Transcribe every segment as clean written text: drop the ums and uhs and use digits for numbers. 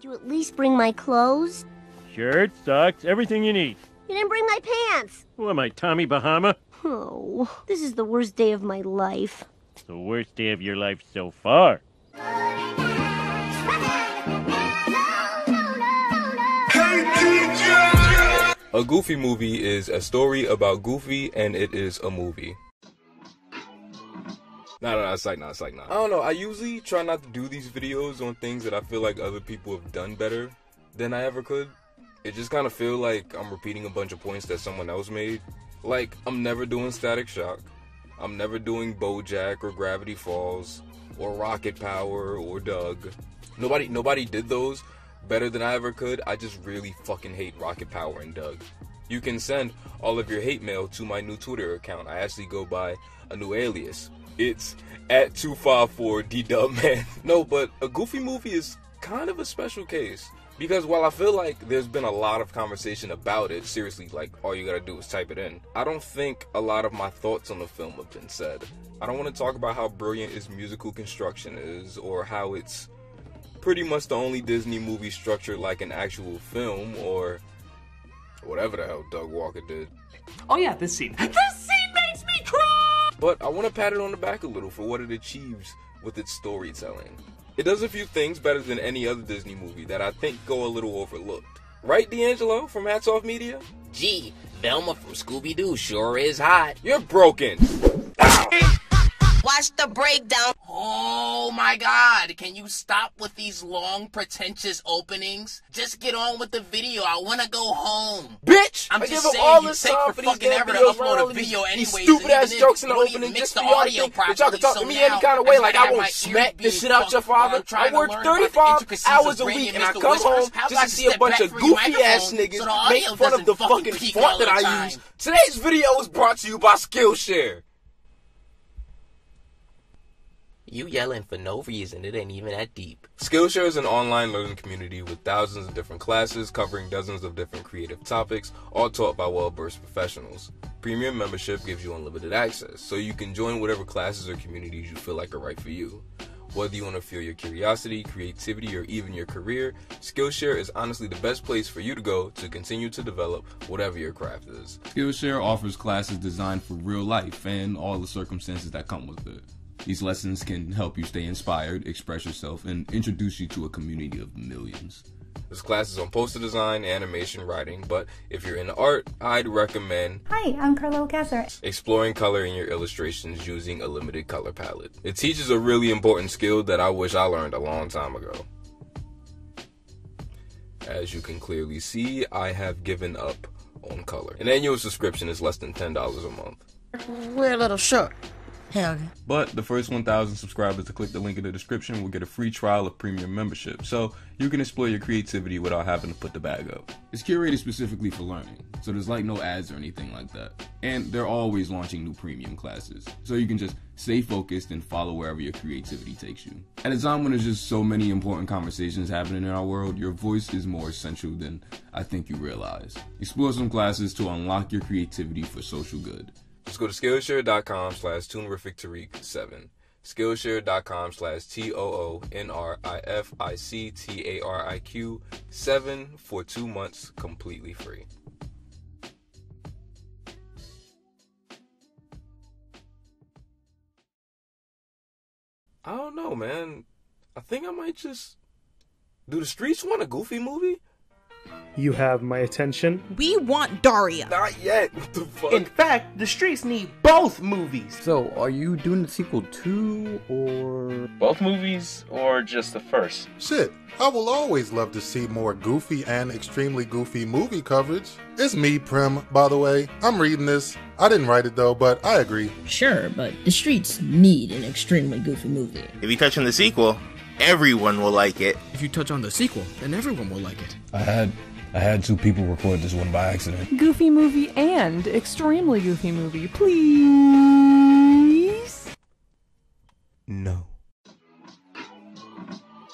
Did you at least bring my clothes? Shirt, socks, everything you need. You didn't bring my pants. Who am I, Tommy Bahama? Oh, this is the worst day of my life. The worst day of your life so far. A Goofy Movie is a story about Goofy, and it is a movie. Nah. I don't know, I usually try not to do these videos on things that I feel like other people have done better than I ever could. It just kind of feel like I'm repeating a bunch of points that someone else made. Like, I'm never doing Static Shock. I'm never doing BoJack or Gravity Falls or Rocket Power or Doug. Nobody did those better than I ever could. I just really fucking hate Rocket Power and Doug. You can send all of your hate mail to my new Twitter account. I actually go by a new alias. It's at 254DDubMan. No, but A Goofy Movie is kind of a special case, because while I feel like there's been a lot of conversation about it, seriously, like, all you gotta do is type it in, I don't think a lot of my thoughts on the film have been said. I don't want to talk about how brilliant its musical construction is, or how it's pretty much the only Disney movie structured like an actual film, or whatever the hell Doug Walker did. Oh yeah, this scene. This scene makes me cry! But I want to pat it on the back a little for what it achieves with its storytelling. It does a few things better than any other Disney movie that I think go a little overlooked. Right, D'Angelo from Hats Off Media? Gee, Velma from Scooby-Doo sure is hot. You're broken. Ow. Watch the breakdown. Oh my God, can you stop with these long, pretentious openings? Just get on with the video, I wanna go home. Bitch! I'm just saying, you take for fucking ever to upload a video anyways. Stupid ass jokes in the opening just for y'all to think that y'all can talk to me any kind of way, like I won't smack this shit out your father. I work 35 hours a week and I come home just to see a bunch of goofy ass niggas make fun of the fucking font that I use. Today's video is brought to you by Skillshare. You yelling for no reason, it ain't even that deep. Skillshare is an online learning community with thousands of different classes covering dozens of different creative topics, all taught by well-versed professionals. Premium membership gives you unlimited access, so you can join whatever classes or communities you feel like are right for you. Whether you want to fuel your curiosity, creativity, or even your career, Skillshare is honestly the best place for you to go to continue to develop whatever your craft is. Skillshare offers classes designed for real life and all the circumstances that come with it. These lessons can help you stay inspired, express yourself, and introduce you to a community of millions. There's classes on poster design, animation, writing, but if you're into art, I'd recommend... Hi, I'm Carlo Gasser. ...exploring color in your illustrations using a limited color palette. It teaches a really important skill that I wish I learned a long time ago. As you can clearly see, I have given up on color. An annual subscription is less than $10 a month. We're a little short. Hell. But the first 1,000 subscribers to click the link in the description will get a free trial of premium membership, so you can explore your creativity without having to put the bag up. It's curated specifically for learning, so there's like no ads or anything like that. And they're always launching new premium classes, so you can just stay focused and follow wherever your creativity takes you. At a time when there's just so many important conversations happening in our world, your voice is more essential than I think you realize. Explore some classes to unlock your creativity for social good. Just go to Skillshare.com/ToonrificTariq7. Skillshare.com/TOONRIFICTARIQ7 for 2 months completely free. I don't know, man. I think I might just... Do the streets want a Goofy movie? You have my attention. We want Daria. Not yet. What the fuck? In fact, the streets need both movies. So, are you doing the sequel too, or... Both movies, or just the first? Shit, I will always love to see more Goofy and Extremely Goofy movie coverage. It's me, Prim, by the way. I'm reading this. I didn't write it, though, but I agree. Sure, but the streets need an Extremely Goofy movie. If you touch on the sequel, everyone will like it. If you touch on the sequel, then everyone will like it. I had two people record this one by accident. Goofy Movie and Extremely Goofy Movie, please? No.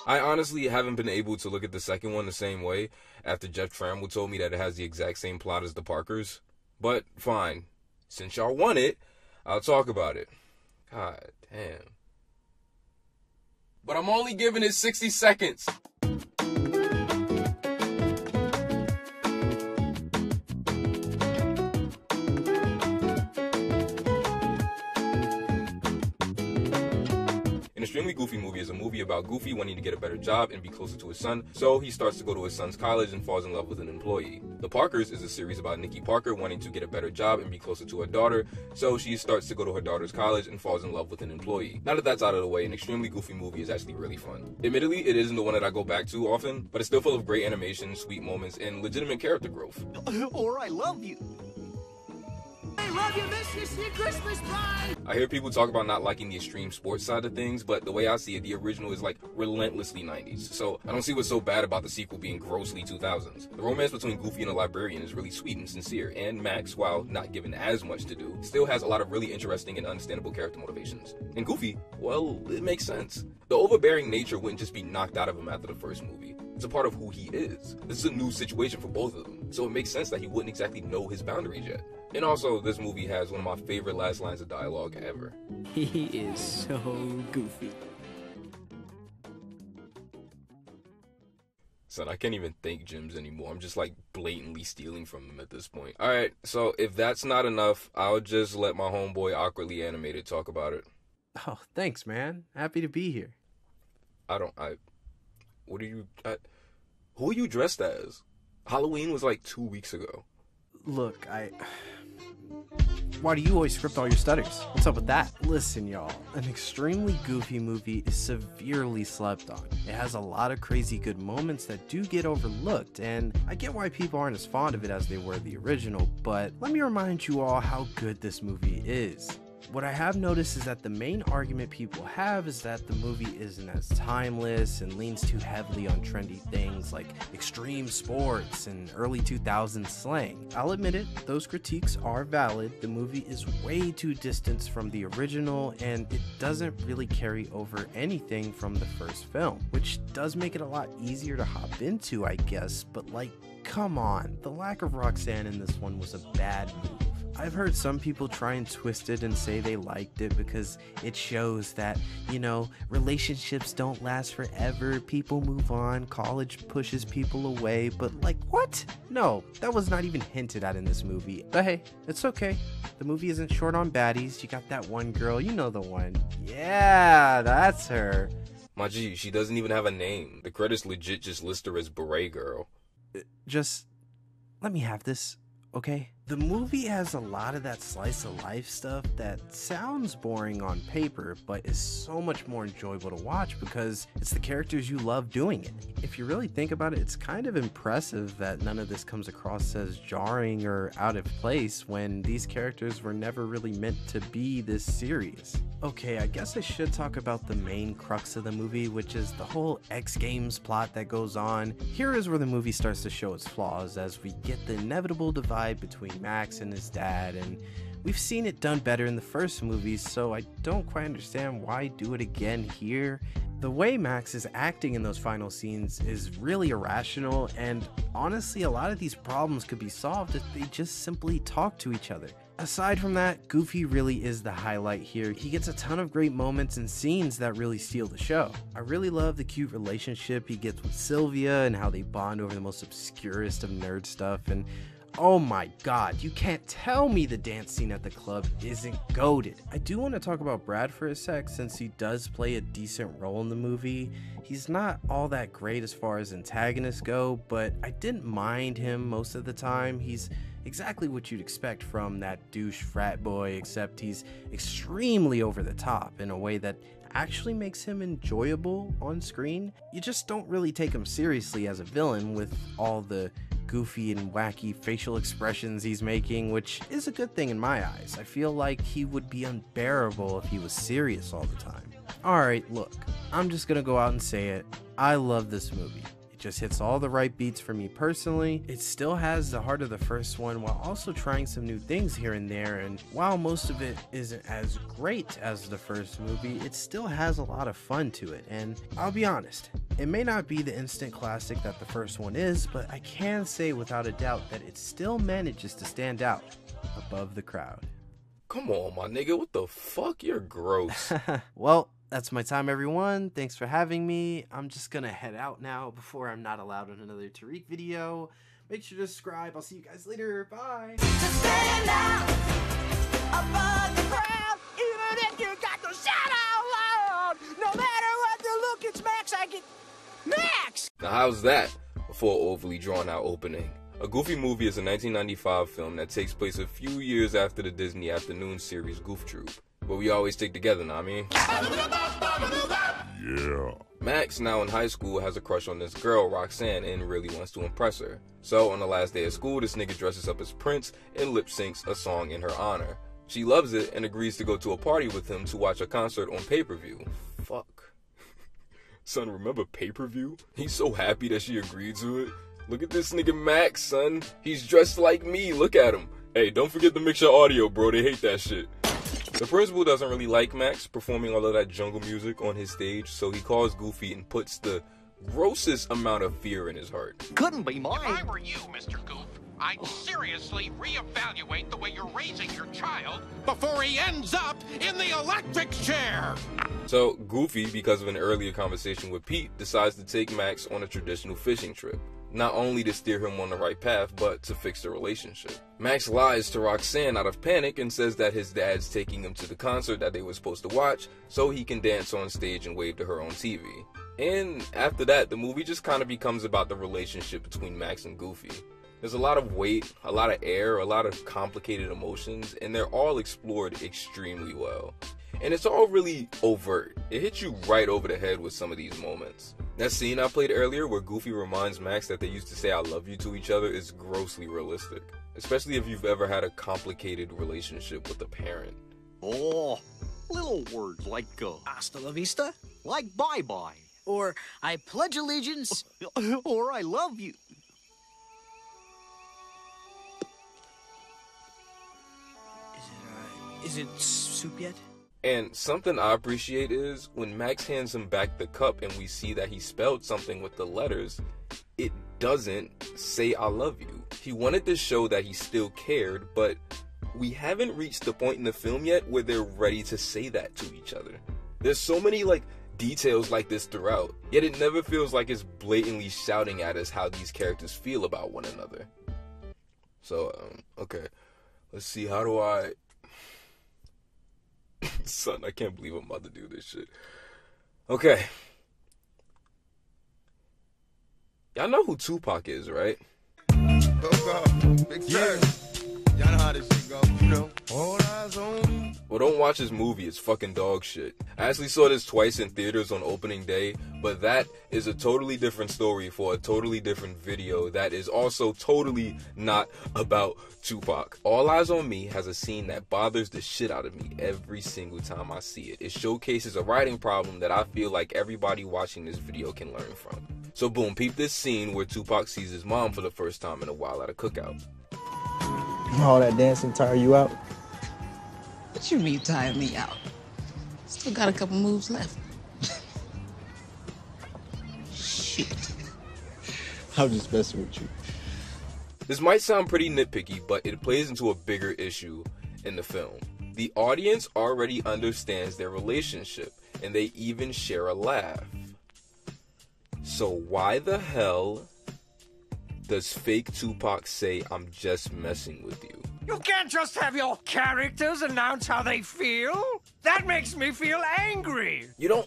I honestly haven't been able to look at the second one the same way after Jeff Trammell told me that it has the exact same plot as The Parkers. But fine. Since y'all want it, I'll talk about it. God damn. But I'm only giving it 60 seconds. Extremely Goofy Movie is a movie about Goofy wanting to get a better job and be closer to his son, so he starts to go to his son's college and falls in love with an employee. The Parkers is a series about Nikki Parker wanting to get a better job and be closer to her daughter, so she starts to go to her daughter's college and falls in love with an employee. Now that that's out of the way, An Extremely Goofy Movie is actually really fun. Admittedly, it isn't the one that I go back to often, but it's still full of great animation, sweet moments, and legitimate character growth. Or I love you. Love you, miss your Christmas pie. I hear people talk about not liking the extreme sports side of things, but the way I see it, the original is like relentlessly 90s, so I don't see what's so bad about the sequel being grossly 2000s. The romance between Goofy and a librarian is really sweet and sincere, and Max, while not given as much to do, still has a lot of really interesting and understandable character motivations. And Goofy, well, it makes sense. The overbearing nature wouldn't just be knocked out of him after the first movie. It's a part of who he is. This is a new situation for both of them, so it makes sense that he wouldn't exactly know his boundaries yet. And also, this movie has one of my favorite last lines of dialogue ever. He is so goofy. Son, I can't even think Jim's anymore. I'm just like blatantly stealing from him at this point. Alright, so if that's not enough, I'll just let my homeboy Awkwardly Animated talk about it. Oh, thanks, man. Happy to be here. Who are you dressed as? Halloween was like 2 weeks ago. Look, why do you always script all your stutters? What's up with that? Listen, y'all, An Extremely Goofy Movie is severely slept on. It has a lot of crazy good moments that do get overlooked, and I get why people aren't as fond of it as they were the original, but let me remind you all how good this movie is. What I have noticed is that the main argument people have is that the movie isn't as timeless and leans too heavily on trendy things like extreme sports and early 2000s slang. I'll admit it, those critiques are valid. The movie is way too distant from the original, and it doesn't really carry over anything from the first film, which does make it a lot easier to hop into, I guess, but like, come on, the lack of Roxanne in this one was a bad move. I've heard some people try and twist it and say they liked it because it shows that, you know, relationships don't last forever, people move on, college pushes people away, but like, what? No, that was not even hinted at in this movie. But hey, it's okay. The movie isn't short on baddies. You got that one girl, you know the one. Yeah, that's her. My G, she doesn't even have a name. The credits legit just list her as Beret Girl. Just let me have this, okay? The movie has a lot of that slice of life stuff that sounds boring on paper, but is so much more enjoyable to watch because it's the characters you love doing it. If you really think about it, it's kind of impressive that none of this comes across as jarring or out of place when these characters were never really meant to be this serious. Okay, I guess I should talk about the main crux of the movie, which is the whole X Games plot that goes on. Here is where the movie starts to show its flaws as we get the inevitable divide between Max and his dad, and we've seen it done better in the first movie, so I don't quite understand why do it again here. The way Max is acting in those final scenes is really irrational, and honestly a lot of these problems could be solved if they just simply talk to each other. Aside from that, Goofy really is the highlight here. He gets a ton of great moments and scenes that really steal the show. I really love the cute relationship he gets with Sylvia and how they bond over the most obscurest of nerd stuff, and oh my god, you can't tell me the dance scene at the club isn't goated. I do want to talk about Brad for a sec since he does play a decent role in the movie. He's not all that great as far as antagonists go, but I didn't mind him most of the time. He's exactly what you'd expect from that douche frat boy, except he's extremely over the top in a way that actually makes him enjoyable on screen. You just don't really take him seriously as a villain with all the goofy and wacky facial expressions he's making, which is a good thing in my eyes. I feel like he would be unbearable if he was serious all the time. Alright, look, I'm just gonna go out and say it. I love this movie. It just hits all the right beats for me personally. It still has the heart of the first one while also trying some new things here and there, and while most of it isn't as great as the first movie, it still has a lot of fun to it, and I'll be honest, it may not be the instant classic that the first one is, but I can say without a doubt that it still manages to stand out above the crowd. Come on, my nigga, what the fuck? You're gross. Well, that's my time, everyone. Thanks for having me. I'm just gonna head out now before I'm not allowed on another Tariq video. Make sure to subscribe. I'll see you guys later. Bye. To stand out above the crowd, even if you got the shadow alone. No matter what the look, it's Max, I get Max! Now how's that for an overly drawn out opening? A Goofy Movie is a 1995 film that takes place a few years after the Disney afternoon series Goof Troop. But we always stick together, know what I mean? Yeah. Max, now in high school, has a crush on this girl, Roxanne, and really wants to impress her. So on the last day of school, this nigga dresses up as Prince and lip syncs a song in her honor. She loves it and agrees to go to a party with him to watch a concert on pay-per-view. Fuck. Son, remember pay-per-view? He's so happy that she agreed to it. Look at this nigga Max, son. He's dressed like me, look at him. Hey, don't forget to mix your audio, bro, they hate that shit. The principal doesn't really like Max performing all of that jungle music on his stage, so he calls Goofy and puts the grossest amount of fear in his heart. Couldn't be mine. If I were you, Mr. Goof, I'd seriously reevaluate the way you're raising your child before he ends up in the electric chair. So Goofy, because of an earlier conversation with Pete, decides to take Max on a traditional fishing trip, not only to steer him on the right path, but to fix the relationship. Max lies to Roxanne out of panic and says that his dad's taking him to the concert that they were supposed to watch so he can dance on stage and wave to her on TV. And after that, the movie just kind of becomes about the relationship between Max and Goofy. There's a lot of weight, a lot of air, a lot of complicated emotions, and they're all explored extremely well. And it's all really overt. It hits you right over the head with some of these moments. That scene I played earlier where Goofy reminds Max that they used to say "I love you" to each other is grossly realistic, especially if you've ever had a complicated relationship with a parent. Oh, little words like hasta la vista, like bye-bye, or I pledge allegiance, or I love you. Is it soup yet? And something I appreciate is when Max hands him back the cup and we see that he spelled something with the letters, it doesn't say "I love you." He wanted to show that he still cared, but we haven't reached the point in the film yet where they're ready to say that to each other. There's so many details like this throughout, yet it never feels like it's blatantly shouting at us how these characters feel about one another. So, okay, let's see, how do I... Son, I can't believe I'm about to do this shit. Okay. Y'all know who Tupac is, right? Yeah. Y'all know how this shit goes, you know? All eyes on me. Well, don't watch this movie. It's fucking dog shit. I actually saw this twice in theaters on opening day, but that is a totally different story for a totally different video that is also totally not about Tupac. All Eyes on Me has a scene that bothers the shit out of me every single time I see it. It showcases a writing problem that I feel like everybody watching this video can learn from. So boom, peep this scene where Tupac sees his mom for the first time in a while at a cookout. All that dancing tire you out? What you mean tire me out? Still got a couple moves left. Shit. I'm just messing with you. This might sound pretty nitpicky, but it plays into a bigger issue in the film. The audience already understands their relationship, and they even share a laugh. So why the hell does fake Tupac say, "I'm just messing with you"? You can't just have your characters announce how they feel. That makes me feel angry. You don't...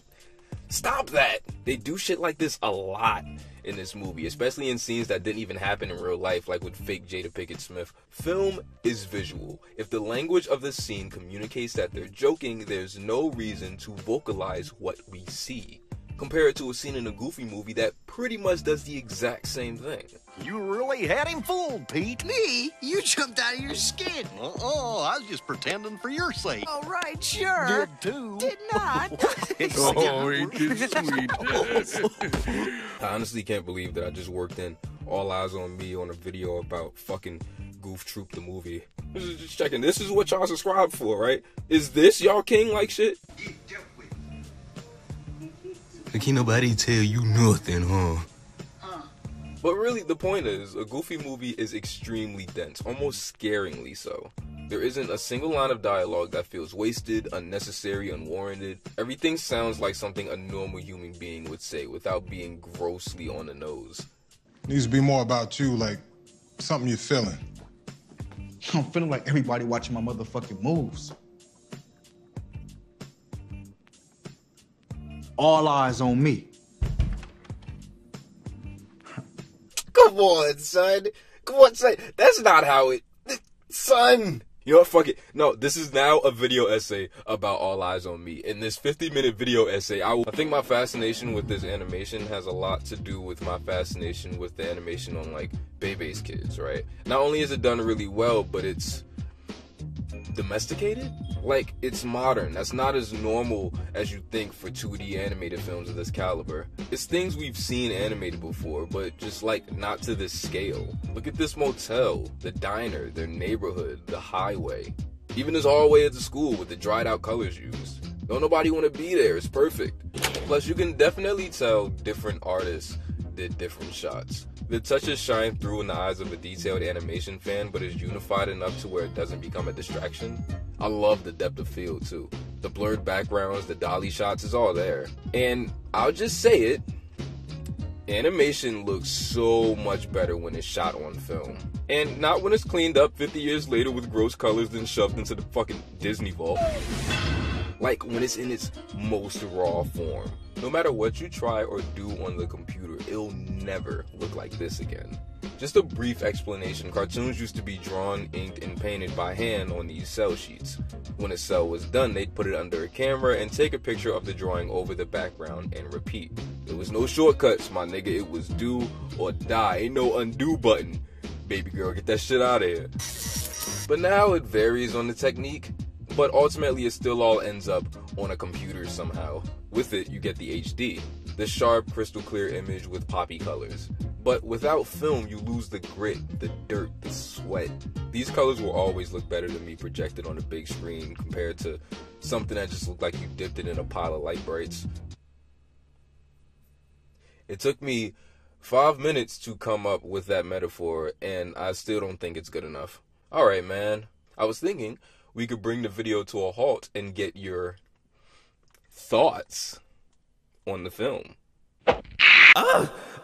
Stop that. They do shit like this a lot in this movie, especially in scenes that didn't even happen in real life, like with fake Jada Pickett Smith. Film is visual. If the language of the scene communicates that they're joking, there's no reason to vocalize what we see. Compare it to a scene in a Goofy Movie that pretty much does the exact same thing. You really had him fooled, Pete. Me? You jumped out of your skin. Uh-oh, I was just pretending for your sake. All right, sure. Did too. Did not. Oh, ain't this sweet. I honestly can't believe that I just worked in All Eyes on Me on a video about fucking Goof Troop the movie. Just checking, this is what y'all subscribed for, right? Is this y'all king like shit? Can't nobody tell you nothing, huh? But really, the point is, a Goofy Movie is extremely dense, almost scaringly so. There isn't a single line of dialogue that feels wasted, unnecessary, unwarranted. Everything sounds like something a normal human being would say without being grossly on the nose. It needs to be more about you, like something you're feeling. I'm feeling like everybody watching my motherfucking moves. All Eyes on Me. Come on, son. Come on, son. That's not how it... Son. You know what? Fuck it. No, this is now a video essay about All Eyes on Me. In this 50-minute video essay, I think my fascination with this animation has a lot to do with my fascination with the animation on, like, Bebe's Kids, right? Not only is it done really well, but it's... domesticated? Like, it's modern. That's not as normal as you think for 2D animated films of this caliber. It's things we've seen animated before, but just like not to this scale. Look at this motel, the diner, their neighborhood, the highway. Even this hallway at the school with the dried out colors used. Don't nobody want to be there, it's perfect. Plus you can definitely tell different artists did different shots. The touches shine through in the eyes of a detailed animation fan, but is unified enough to where it doesn't become a distraction. I love the depth of field too. The blurred backgrounds, the dolly shots, is all there. And I'll just say it, animation looks so much better when it's shot on film. And not when it's cleaned up 50 years later with gross colors then shoved into the fucking Disney vault. Like when it's in its most raw form. No matter what you try or do on the computer, it'll never look like this again. Just a brief explanation, cartoons used to be drawn, inked, and painted by hand on these cell sheets. When a cell was done, they'd put it under a camera and take a picture of the drawing over the background and repeat. There was no shortcuts, my nigga, it was do or die, ain't no undo button. Baby girl, get that shit out of here. But now it varies on the technique, but ultimately it still all ends up on a computer somehow. With it, you get the HD, the sharp, crystal clear image with poppy colors. But without film, you lose the grit, the dirt, the sweat. These colors will always look better to me projected on a big screen compared to something that just looked like you dipped it in a pile of light brights. It took me 5 minutes to come up with that metaphor, and I still don't think it's good enough. Alright, man. I was thinking we could bring the video to a halt and get your... thoughts on the film.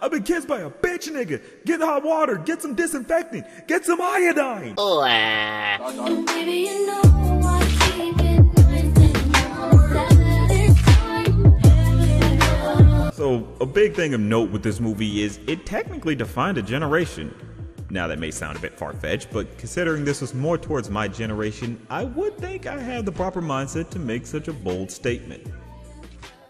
I've been kissed by a bitch, nigga. Get hot water, get some disinfectant, get some iodine. So a big thing of note with this movie is it technically defined a generation. Now that may sound a bit far-fetched, but considering this was more towards my generation, I would think I have the proper mindset to make such a bold statement.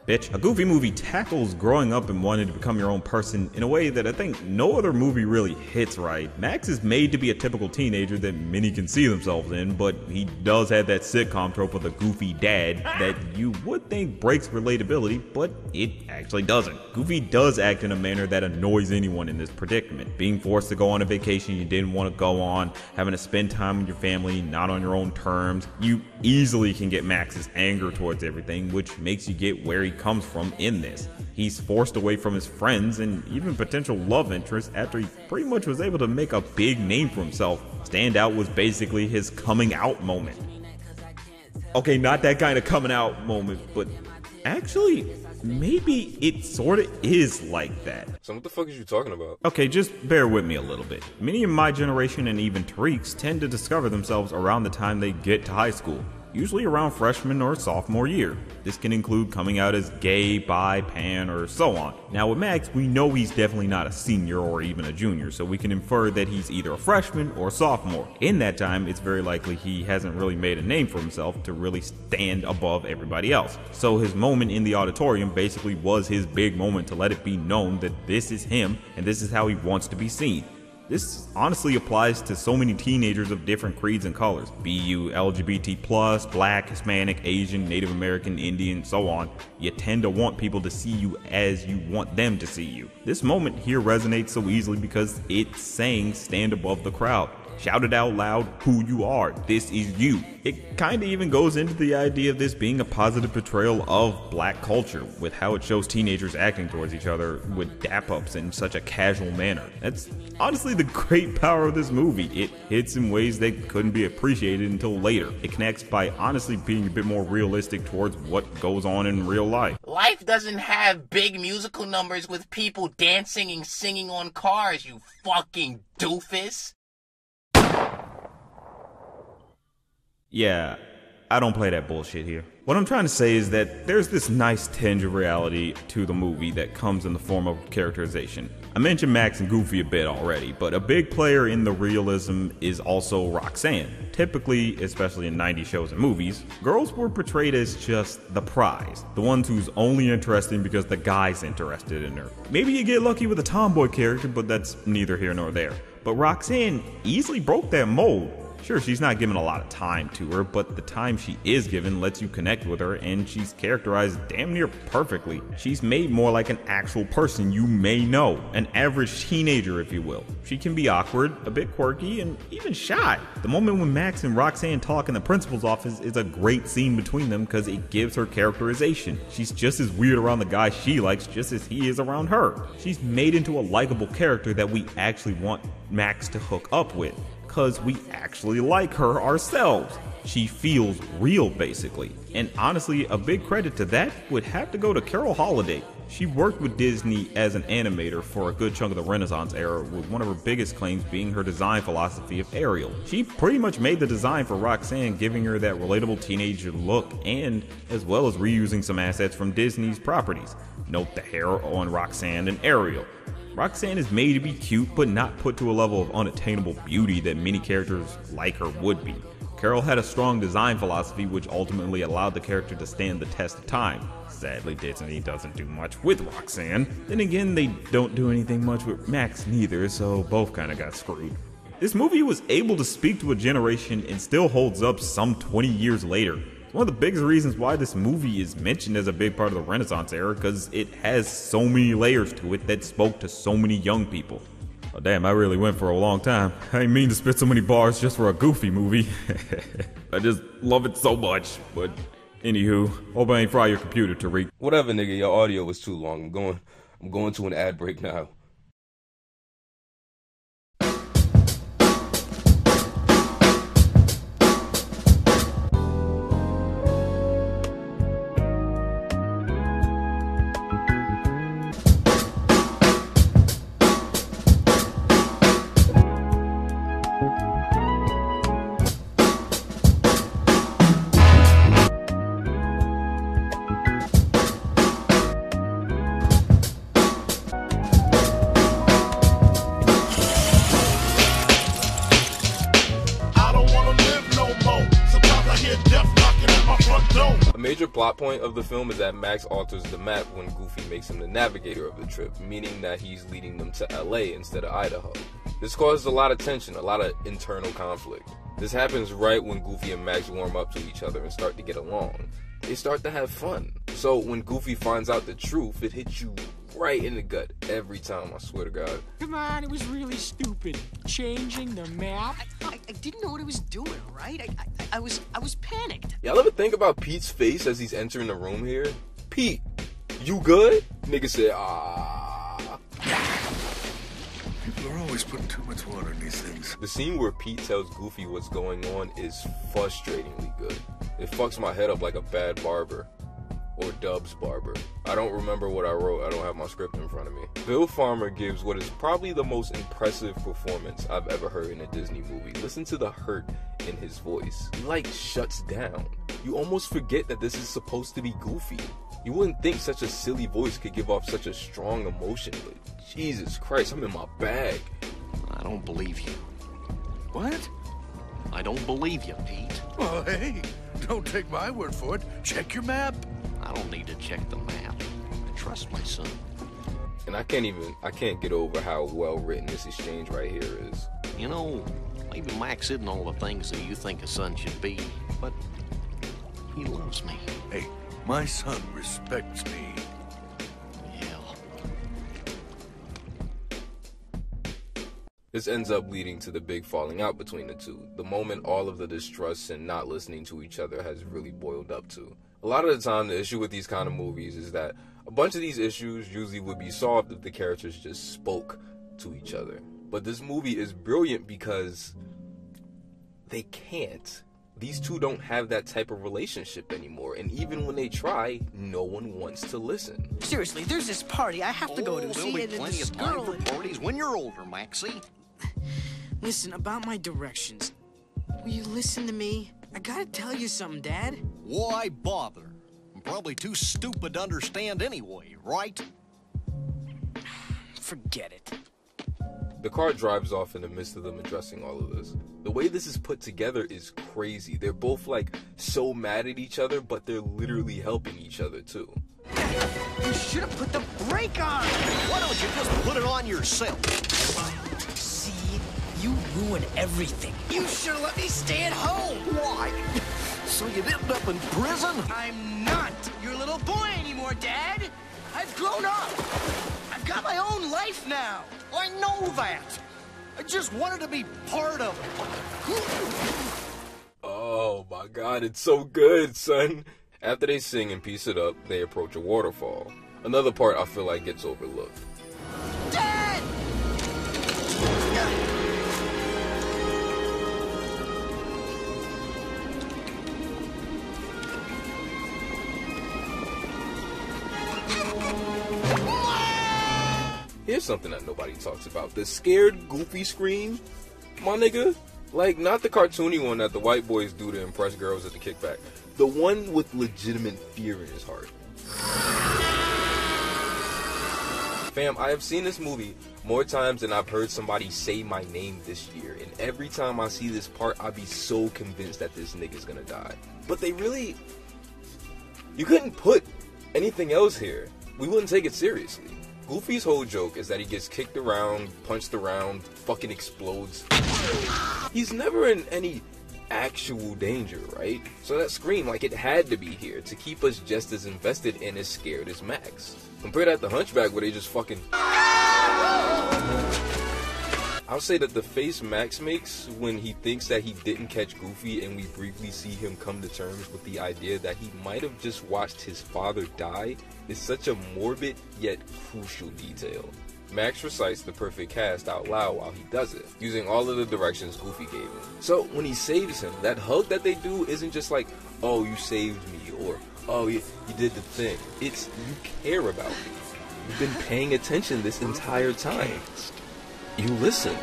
Bitch, A Goofy Movie tackles growing up and wanting to become your own person in a way that I think no other movie really hits right. Max is made to be a typical teenager that many can see themselves in, but he does have that sitcom trope of the goofy dad that you would think breaks relatability, but it actually doesn't. Goofy does act in a manner that annoys anyone in this predicament. Being forced to go on a vacation you didn't want to go on, having to spend time with your family, not on your own terms. You easily can get Max's anger towards everything, which makes you get where he comes from in this. He's forced away from his friends and even potential love interests after he pretty much was able to make a big name for himself. Stand Out was basically his coming out moment. Okay, not that kind of coming out moment, but actually, maybe it sort of is like that. So what the fuck is you talking about? Okay, just bear with me a little bit. Many in my generation and even Tariq's tend to discover themselves around the time they get to high school. Usually around freshman or sophomore year. This can include coming out as gay, bi, pan, or so on. Now with Max, we know he's definitely not a senior or even a junior, so we can infer that he's either a freshman or sophomore. In that time, it's very likely he hasn't really made a name for himself to really stand above everybody else. So his moment in the auditorium basically was his big moment to let it be known that this is him and this is how he wants to be seen. This honestly applies to so many teenagers of different creeds and colors. BU, LGBT+, Black, Hispanic, Asian, Native American, Indian, so on. You tend to want people to see you as you want them to see you. This moment here resonates so easily because it's saying stand above the crowd. Shout it out loud who you are. This is you. It kinda even goes into the idea of this being a positive portrayal of black culture with how it shows teenagers acting towards each other with dap-ups in such a casual manner. That's honestly the great power of this movie. It hits in ways that couldn't be appreciated until later. It connects by honestly being a bit more realistic towards what goes on in real life. Life doesn't have big musical numbers with people dancing and singing on cars, you fucking doofus. Yeah, I don't play that bullshit here. What I'm trying to say is that there's this nice tinge of reality to the movie that comes in the form of characterization. I mentioned Max and Goofy a bit already, but a big player in the realism is also Roxanne. Typically, especially in 90s shows and movies, girls were portrayed as just the prize, the ones who's only interesting because the guy's interested in her. Maybe you get lucky with a tomboy character, but that's neither here nor there. But Roxanne easily broke that mold. Sure, she's not given a lot of time to her, but the time she is given lets you connect with her, and she's characterized damn near perfectly. She's made more like an actual person you may know, an average teenager if you will. She can be awkward, a bit quirky, and even shy. The moment when Max and Roxanne talk in the principal's office is a great scene between them because it gives her characterization. She's just as weird around the guy she likes just as he is around her. She's made into a likable character that we actually want Max to hook up with, because we actually like her ourselves. She feels real, basically. And honestly, a big credit to that would have to go to Carol Holiday. She worked with Disney as an animator for a good chunk of the Renaissance era, with one of her biggest claims being her design philosophy of Ariel. She pretty much made the design for Roxanne, giving her that relatable teenager look, and as well as reusing some assets from Disney's properties. Note the hair on Roxanne and Ariel. Roxanne is made to be cute, but not put to a level of unattainable beauty that many characters like her would be. Carol had a strong design philosophy which ultimately allowed the character to stand the test of time. Sadly, Disney doesn't do much with Roxanne. Then again, they don't do anything much with Max neither, so both kinda got screwed. This movie was able to speak to a generation and still holds up some 20 years later. One of the biggest reasons why this movie is mentioned as a big part of the Renaissance era, because it has so many layers to it that spoke to so many young people. Oh damn, I really went for a long time. I didn't mean to spit so many bars just for a Goofy movie. I just love it so much, but anywho, hope I ain't fry your computer, Tariq. Whatever nigga, your audio was too long. I'm going to an ad break now. Plot point of the film is that Max alters the map when Goofy makes him the navigator of the trip, meaning that he's leading them to LA instead of Idaho. This causes a lot of tension, a lot of internal conflict. This happens right when Goofy and Max warm up to each other and start to get along. They start to have fun. So when Goofy finds out the truth, it hits you right in the gut every time, I swear to God. Come on, it was really stupid. Changing the map. I didn't know what I was doing, right? I was panicked. Y'all ever think about Pete's face as he's entering the room here? Pete, you good? Nigga said, ah. People are always putting too much water in these things. The scene where Pete tells Goofy what's going on is frustratingly good. It fucks my head up like a bad barber. Or Dub's barber. I don't remember what I wrote. I don't have my script in front of me. Bill Farmer gives what is probably the most impressive performance I've ever heard in a Disney movie. Listen to the hurt in his voice. He like shuts down. You almost forget that this is supposed to be Goofy. You wouldn't think such a silly voice could give off such a strong emotion, but Jesus Christ, I'm in my bag. I don't believe you. What? I don't believe you, Pete. Well, hey, don't take my word for it. Check your map. I don't need to check the map. I trust my son. And I can't get over how well written this exchange right here is. You know, maybe Max isn't all the things that you think a son should be, but he loves me. Hey, my son respects me. This ends up leading to the big falling out between the two, the moment all of the distrust and not listening to each other has really boiled up to. A lot of the time, the issue with these kind of movies is that a bunch of these issues usually would be solved if the characters just spoke to each other. But this movie is brilliant because they can't. These two don't have that type of relationship anymore, and even when they try, no one wants to listen. Seriously, there's this party I have to go to. There'll be plenty of time for parties when you're older, Maxie. Listen, about my directions, will you listen to me? I gotta tell you something, Dad. Why bother? I'm probably too stupid to understand anyway, right? Forget it. The car drives off in the midst of them addressing all of this. The way this is put together is crazy. They're both like so mad at each other, but they're literally helping each other too. You should have put the brake on! Why don't you just put it on yourself? See? You ruin everything. You should have let me stay at home! Why? So you'd end up in prison? I'm not your little boy anymore, Dad! I've grown up! I've got my own life now! I know that! I just wanted to be part of it! Oh my God, it's so good, son! After they sing and piece it up, they approach a waterfall. Another part I feel like gets overlooked. Dad! Here's something that nobody talks about. The scared, goofy scream. My nigga. Like, not the cartoony one that the white boys do to impress girls at the kickback. The one with legitimate fear in his heart. Fam, I have seen this movie more times than I've heard somebody say my name this year. And every time I see this part, I be so convinced that this nigga's gonna die. But they really... You couldn't put anything else here. We wouldn't take it seriously. Goofy's whole joke is that he gets kicked around, punched around, fucking explodes. He's never in any actual danger, right? So that scream, like, it had to be here to keep us just as invested and as scared as Max. Compare that to Hunchback where they just fucking... I'll say that the face Max makes when he thinks that he didn't catch Goofy and we briefly see him come to terms with the idea that he might have just watched his father die is such a morbid yet crucial detail. Max recites the perfect cast out loud while he does it, using all of the directions Goofy gave him. So when he saves him, that hug that they do isn't just like, oh, you saved me, or oh, you did the thing. It's, you care about me. You've been paying attention this entire time. You listen. I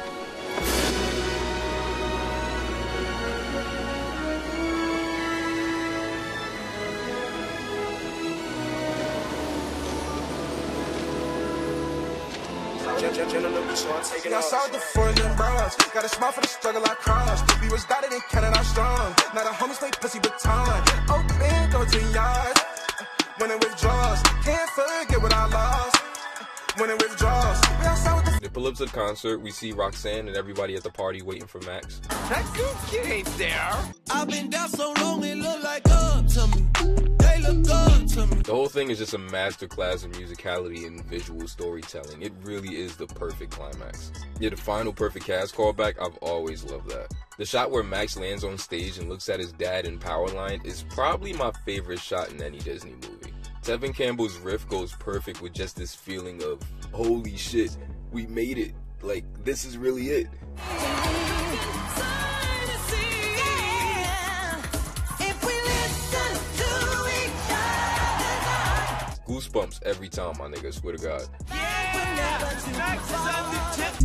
saw the foreign bras. Got a smile for the struggle I crossed. We was dotted in Canada strong. Now the homies play pussy baton. Oakland go to yards. When it withdraws, can't forget what I lost. When it withdraws, we outside with the... They pull up to the concert, we see Roxanne and everybody at the party waiting for Max. That good kid ain't there. I've been down so long, it look like up to me. They look up to me. The whole thing is just a masterclass in musicality and visual storytelling. It really is the perfect climax. Yeah, the final perfect cast callback, I've always loved that. The shot where Max lands on stage and looks at his dad in Powerline is probably my favorite shot in any Disney movie. Tevin Campbell's riff goes perfect with just this feeling of, holy shit, we made it. Like, this is really it. Goosebumps every time, my nigga, swear to God.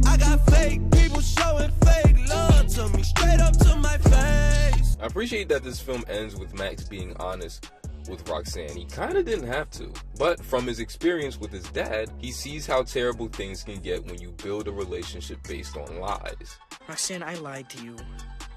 I got fake people showing fake love to me, straight up to my face. I appreciate that this film ends with Max being honest with Roxanne. He kind of didn't have to, but from his experience with his dad, he sees how terrible things can get when you build a relationship based on lies. Roxanne, I lied to you.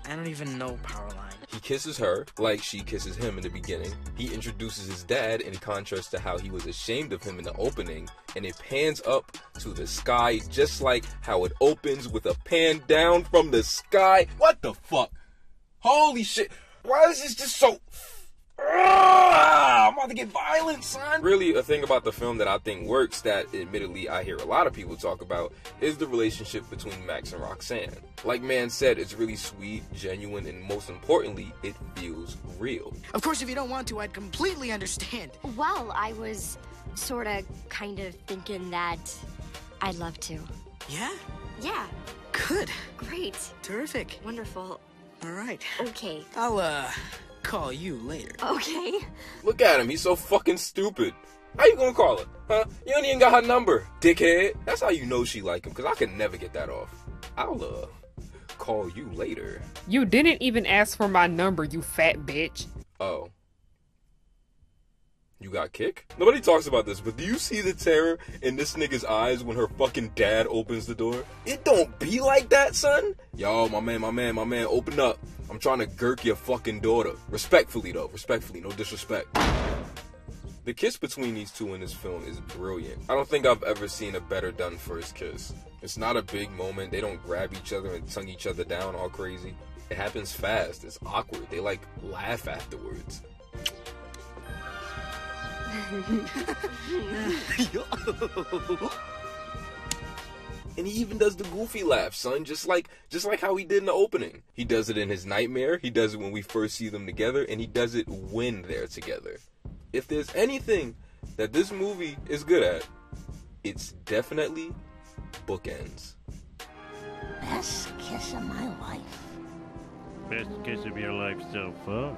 I don't even know Powerline. He kisses her like she kisses him in the beginning. He introduces his dad in contrast to how he was ashamed of him in the opening, and it pans up to the sky just like how it opens with a pan down from the sky. What the fuck? Holy shit. Why is this just so... I'm about to get violent, son. Really, a thing about the film that I think works, that admittedly I hear a lot of people talk about, is the relationship between Max and Roxanne. Like Mann said, it's really sweet, genuine, and most importantly, it feels real. Of course, if you don't want to, I'd completely understand. Well, I was sorta, kind of thinking that I'd love to. Yeah? Yeah. Good. Great. Terrific. Wonderful. All right. Okay. I'll, call you later. Okay. Look at him, he's so fucking stupid. How you gonna call her? Huh? You don't even got her number, dickhead. That's how you know she like him, because I can never get that off. I'll call you later. You didn't even ask for my number, you fat bitch. Oh. You got kicked? Nobody talks about this, but do you see the terror in this nigga's eyes when her fucking dad opens the door? It don't be like that, son. Yo, my man, open up. I'm trying to girk your fucking daughter. Respectfully, though. Respectfully, no disrespect. The kiss between these two in this film is brilliant. I don't think I've ever seen a better done first kiss. It's not a big moment. They don't grab each other and tongue each other down all crazy. It happens fast. It's awkward. They, like, laugh afterwards. And he even does the goofy laugh, son, just like how he did in the opening. He does it in his nightmare, he does it when we first see them together, and he does it when they're together. If there's anything that this movie is good at, it's definitely bookends. Best kiss of my life. Best kiss of your life so far.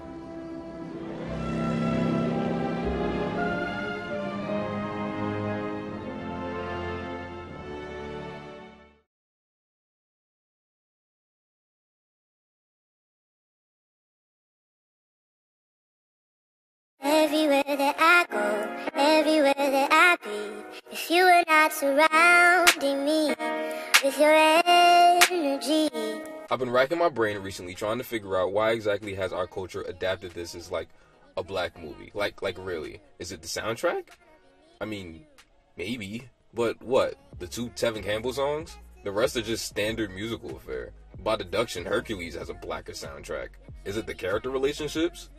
Everywhere that I go, everywhere that I be, if you were not surrounding me with your energy. I've been racking my brain recently trying to figure out why exactly has our culture adapted this as like a black movie. Like really, is it the soundtrack? I mean, maybe, but what? The two Tevin Campbell songs? The rest are just standard musical affair. By deduction, Hercules has a blacker soundtrack. Is it the character relationships?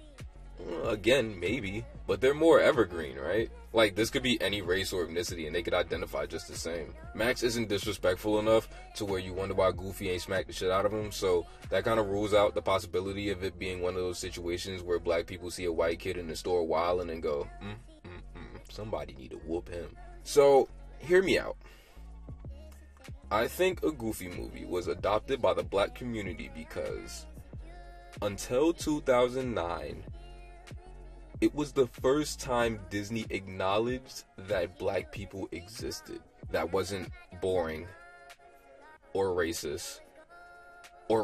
Again, maybe, but they're more evergreen, right? Like, this could be any race or ethnicity and they could identify just the same. Max isn't disrespectful enough to where you wonder why Goofy ain't smacked the shit out of him, so that kind of rules out the possibility of it being one of those situations where black people see a white kid in the store wilding and go, somebody need to whoop him. So, hear me out. I think A Goofy Movie was adopted by the black community because until 2009, it was the first time Disney acknowledged that black people existed. That wasn't boring or racist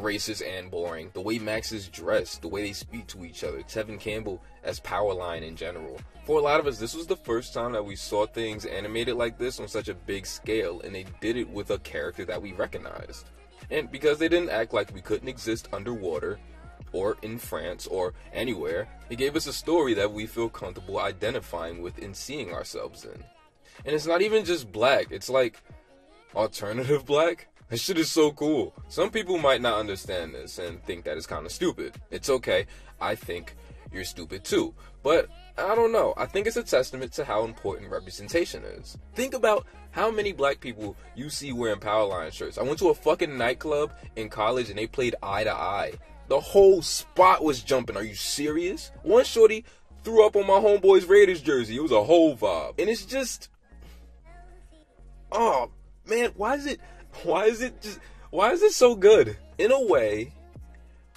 and boring. The way Max is dressed, the way they speak to each other, Tevin Campbell as Powerline in general. For a lot of us, this was the first time that we saw things animated like this on such a big scale, and they did it with a character that we recognized. And because they didn't act like we couldn't exist underwater, or in France, or anywhere, it gave us a story that we feel comfortable identifying with and seeing ourselves in. And it's not even just black, it's like, alternative black? This shit is so cool. Some people might not understand this and think that it's kind of stupid. It's okay, I think you're stupid too. But, I don't know, I think it's a testament to how important representation is. Think about how many black people you see wearing Powerline shirts. I went to a fucking nightclub in college and they played Eye to Eye. The whole spot was jumping. Are you serious? One shorty threw up on my homeboy's Raiders jersey. It was a whole vibe. And it's just, oh man, why is it so good? In a way,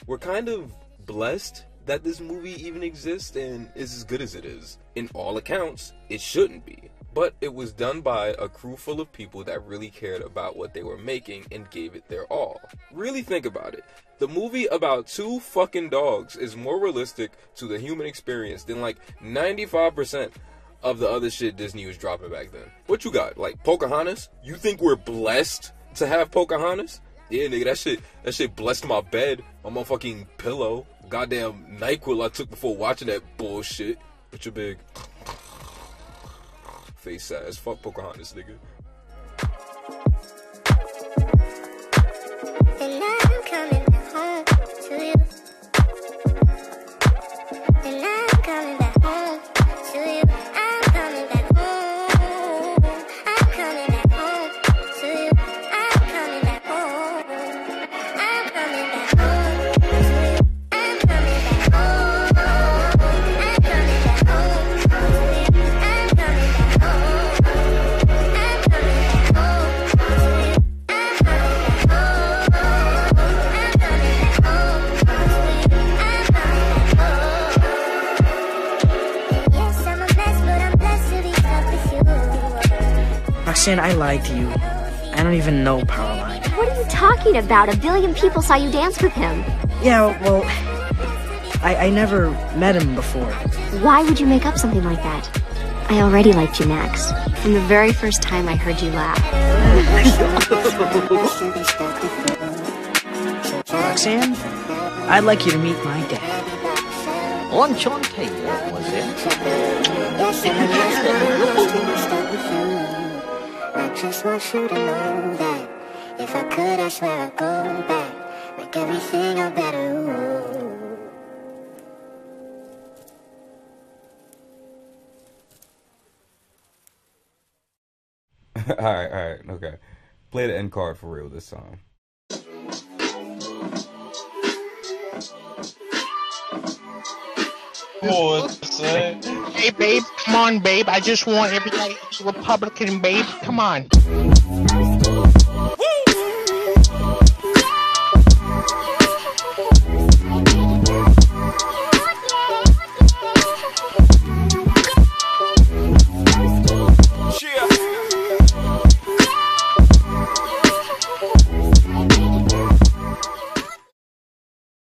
we're kind of blessed that this movie even exists and is as good as it is. In all accounts, it shouldn't be. But it was done by a crew full of people that really cared about what they were making and gave it their all. Really think about it. The movie about two fucking dogs is more realistic to the human experience than like 95% of the other shit Disney was dropping back then. What you got? Like Pocahontas? You think we're blessed to have Pocahontas? Yeah, nigga, that shit blessed my bed, my motherfucking pillow, goddamn NyQuil I took before watching that bullshit. With your big face ass. Fuck Pocahontas, nigga. And I'm coming home to you. And I'm coming back home to you. I'm coming back home. I'm coming back home to you. I'm coming back home. I'm coming back home to you. I'm coming back home. I'm coming back home to you. I'm coming back home. I'm coming back home to you. I'm coming back home. Roxanne, I lied to you. I don't even know Powerline. What are you talking talking about? A billion people saw you dance with him. Yeah, well, I never met him before. Why would you make up something like that? I already liked you, Max, from the very first time I heard you laugh. Roxanne, I'd like you to meet my dad. Lunch on table, was it? If I could, I swear I'd go back. Make everything a better world. All right, okay. Play the end card for real this time. Hey, babe, come on, babe. I just want everybody to be Republican, babe. Come on.